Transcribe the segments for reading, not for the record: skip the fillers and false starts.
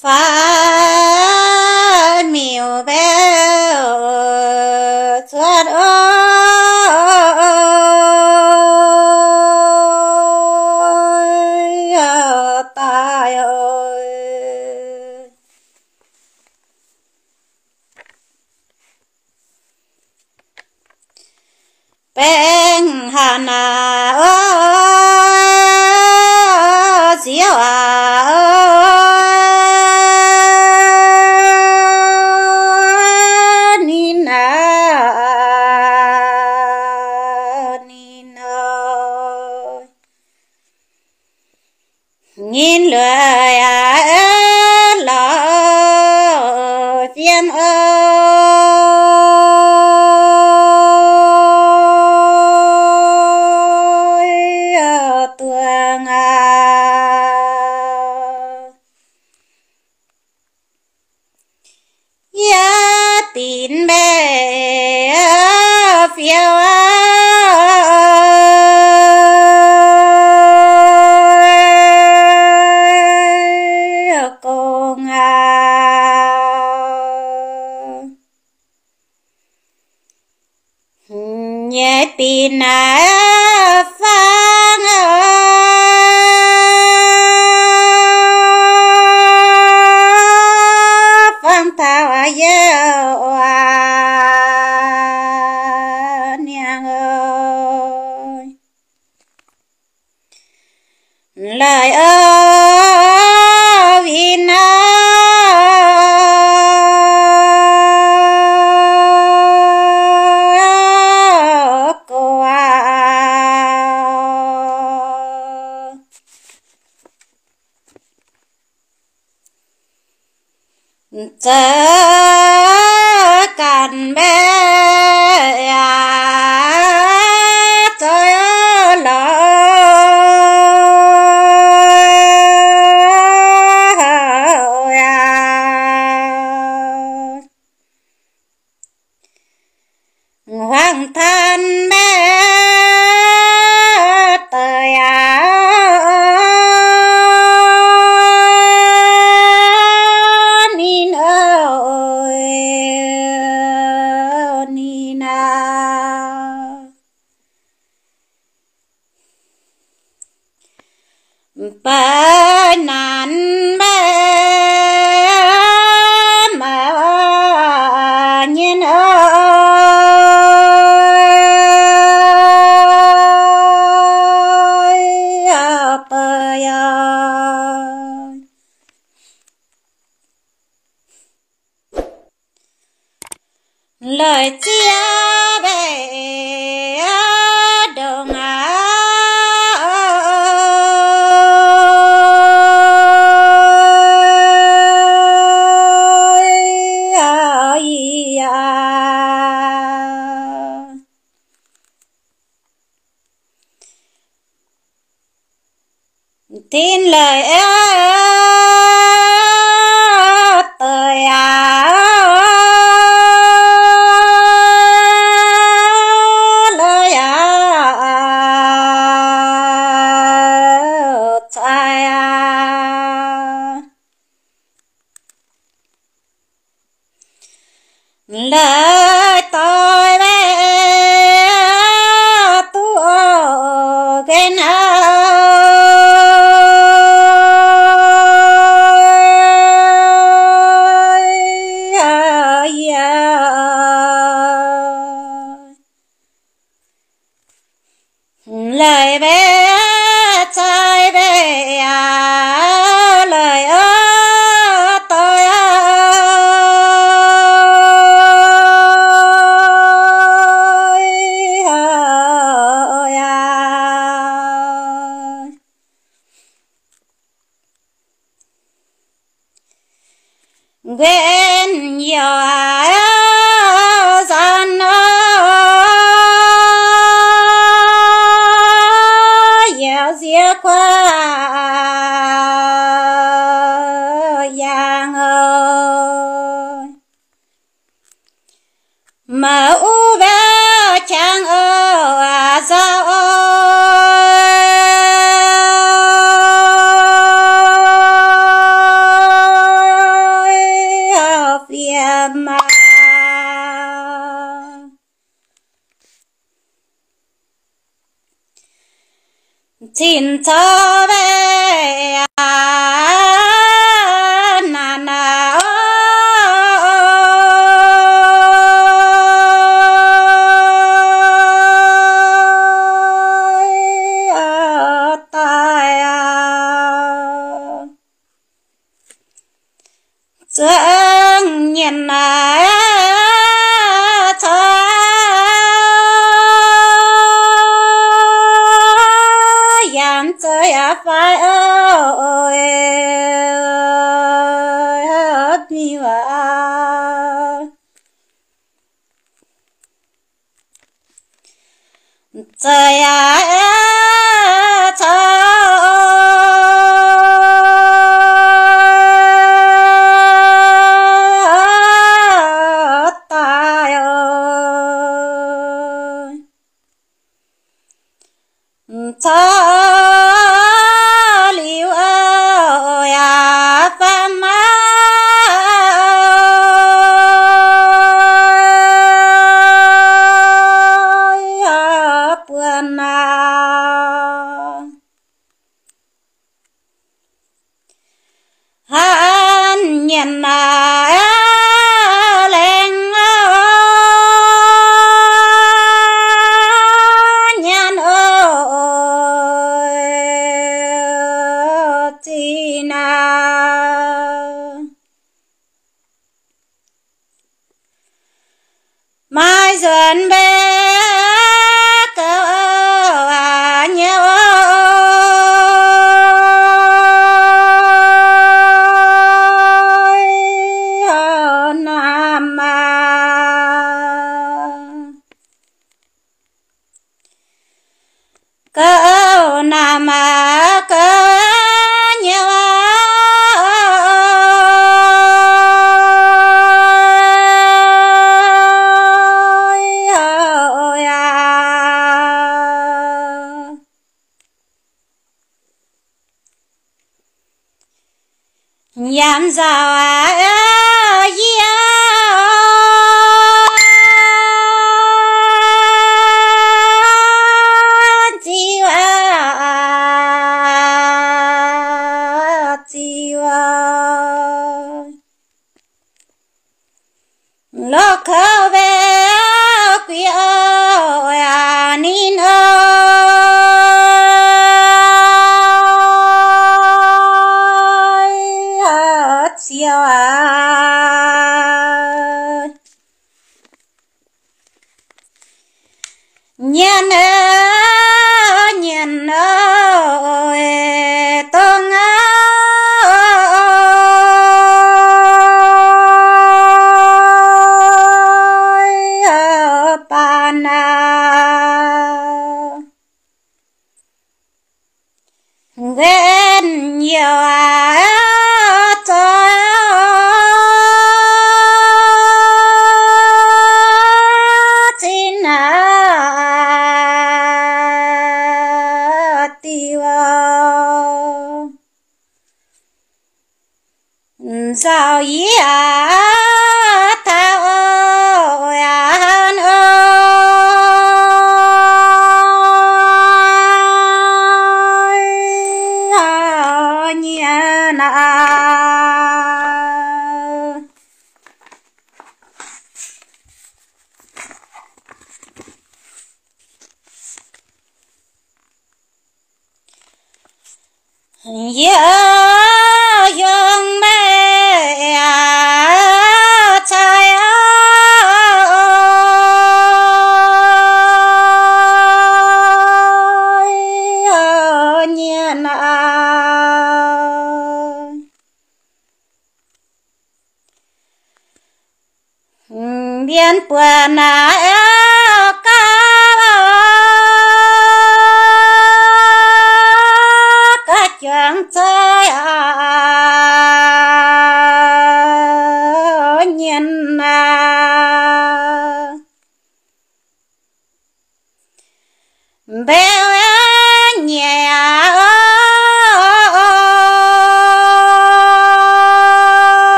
Find me a bell that I buy. Bang Hana, oh, nhìn lời ơi lo phiền ơi tuồng ya tin bé phiêu nhẹ tin à phang ơi phang tao à yêu à nàng ơi lời ơi vì nàng chớ cản bé à trời ơi lỡ à hoàng thân bé trời à bà nán bé mà nhìn ơi bà ơi lời chia bé đồng à tin lời ơi tôi à lời à tôi à lời tôi bé tôi cái nào lời bé trai bé à lời ơi tôi ơi à quên nhiều à mà u bé chẳng ơ à sao ơi Tintove nana taya zeng nian na.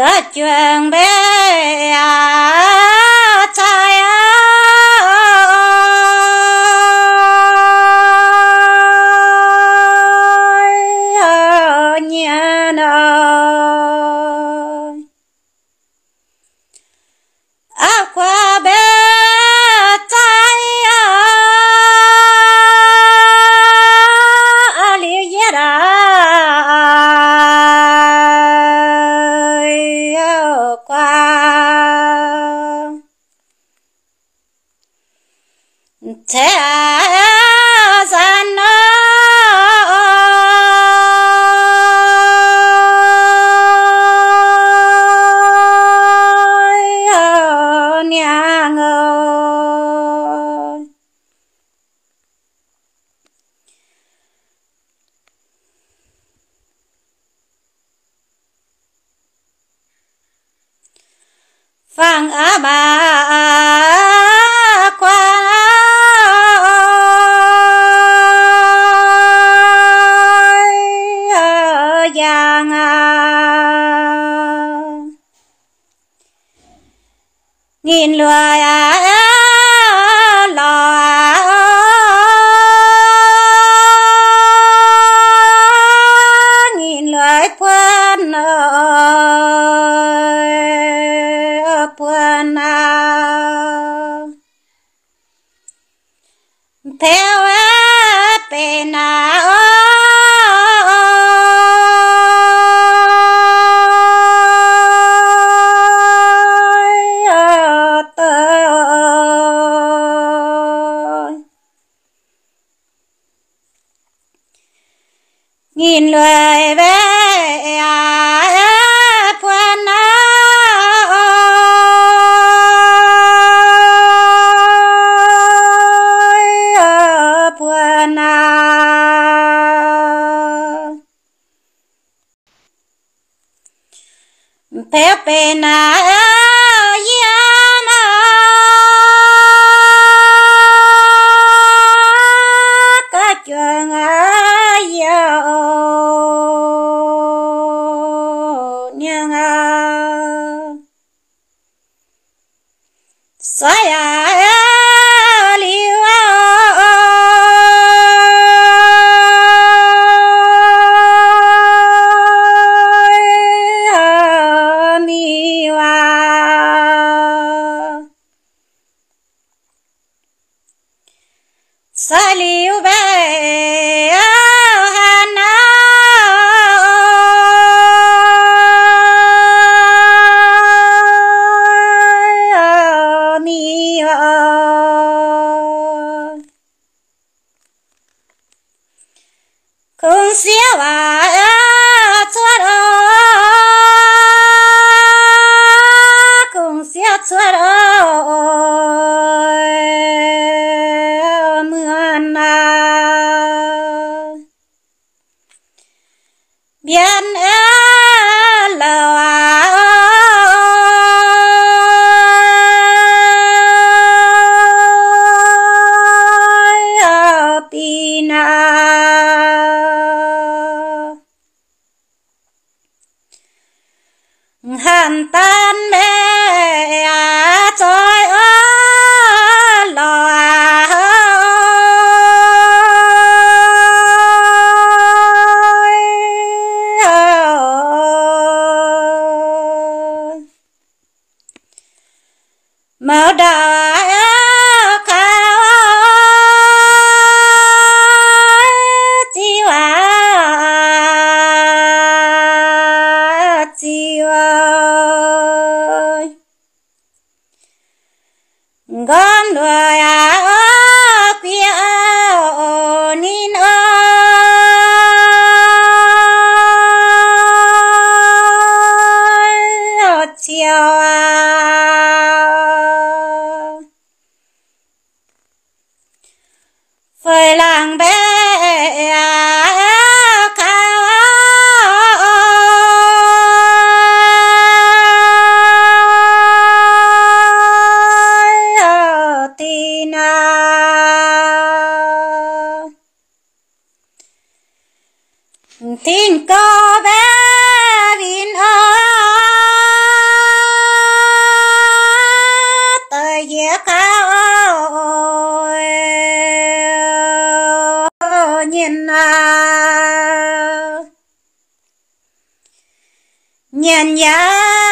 这军备啊，在啊年啊，啊快别在啊里也啦。Phang á bà quang á giang á nghìn loài á lò á nghìn loài quân theo bên nào nghìn lời về Pepe na yana ka chuang ayo nyang a saya Saliu ve hana mia con sia va chuaro con sia chuaro Bian alo a pina han tan me a choi mở đà cao chiều con người kia nín ơi chiều phơi làng bé cao tin tin có bé vin ơi என்ன? Nyan, nyan.